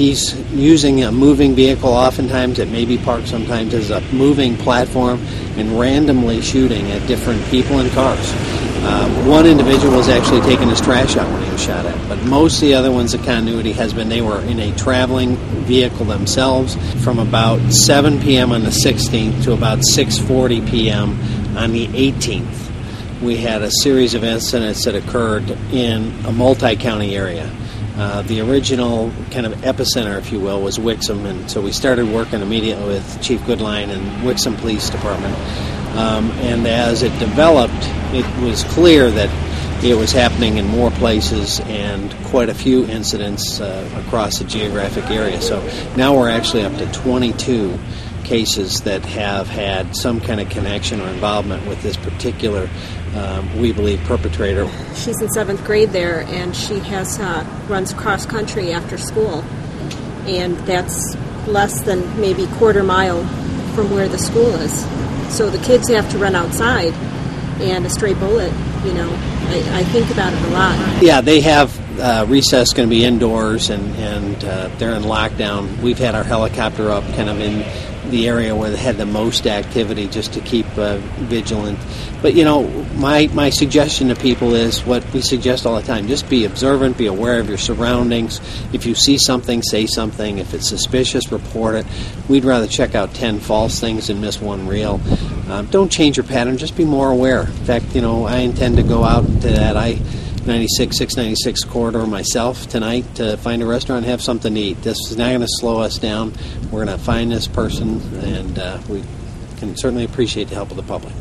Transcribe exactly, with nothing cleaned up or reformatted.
he's using a moving vehicle. Oftentimes it may be parked, sometimes as a moving platform, and randomly shooting at different people and cars. Um, one individual was actually taking his trash out when he was shot at, but most of the other ones, the continuity has been they were in a traveling vehicle themselves from about seven p m on the sixteenth to about six forty p m on the eighteenth. We had a series of incidents that occurred in a multi-county area. Uh, the original kind of epicenter, if you will, was Wixom, and so we started working immediately with Chief Goodline and Wixom Police Department. Um, and as it developed, it was clear that it was happening in more places and quite a few incidents uh, across the geographic area. So now we're actually up to twenty-two cases that have had some kind of connection or involvement with this particular, um, we believe, perpetrator. She's in seventh grade there, and she has uh, runs cross country after school, and that's less than maybe quarter mile from where the school is. So the kids have to run outside, and a stray bullet, you know, I, I think about it a lot. Yeah, they have. Uh, recess going to be indoors, and, and uh, they're in lockdown. We've had our helicopter up kind of in the area where they had the most activity just to keep uh, vigilant. But, you know, my, my suggestion to people is what we suggest all the time. Just be observant, be aware of your surroundings. If you see something, say something. If it's suspicious, report it. We'd rather check out ten false things than miss one real. Um, don't change your pattern. Just be more aware. In fact, you know, I intend to go out to that I ninety-six, six ninety-six corridor myself tonight to find a restaurant and have something to eat. This is not going to slow us down. We're going to find this person, and uh, we can certainly appreciate the help of the public.